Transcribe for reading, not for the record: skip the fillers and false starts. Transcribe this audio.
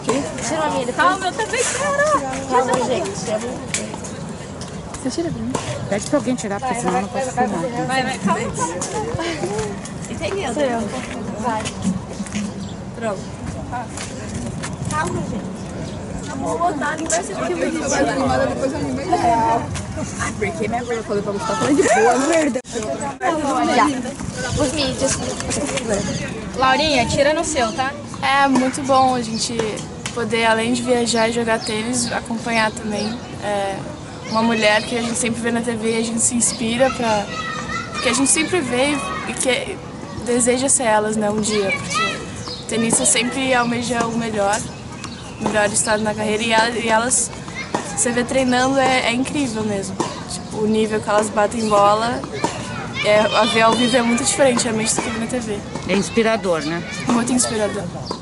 aqui. Tira a minha, depois. Calma, eu também quero. Calma, gente. Você tira pra mim. Pede pra alguém tirar, porque senão eu não posso filmar. Vai, calma. Entendeu? Vai. Pronto. Calma, gente. Vou botar, não vai ser porque eu vou filmar, depois eu me real. Porque minha vergonha falou pra Gustavo, falando de boa, verdade. Os mídias. Laurinha, tira no seu, tá? É muito bom a gente poder, além de viajar e jogar tênis, acompanhar também uma mulher que a gente sempre vê na TV e a gente se inspira pra... Porque a gente sempre vê e que deseja ser elas, né, um dia. Porque o tenista sempre almeja o melhor estado na carreira e elas... Você vê treinando é incrível mesmo. Tipo, o nível que elas batem bola, a ver ao vivo é muito diferente realmente do que na TV. É inspirador, né? Muito inspirador.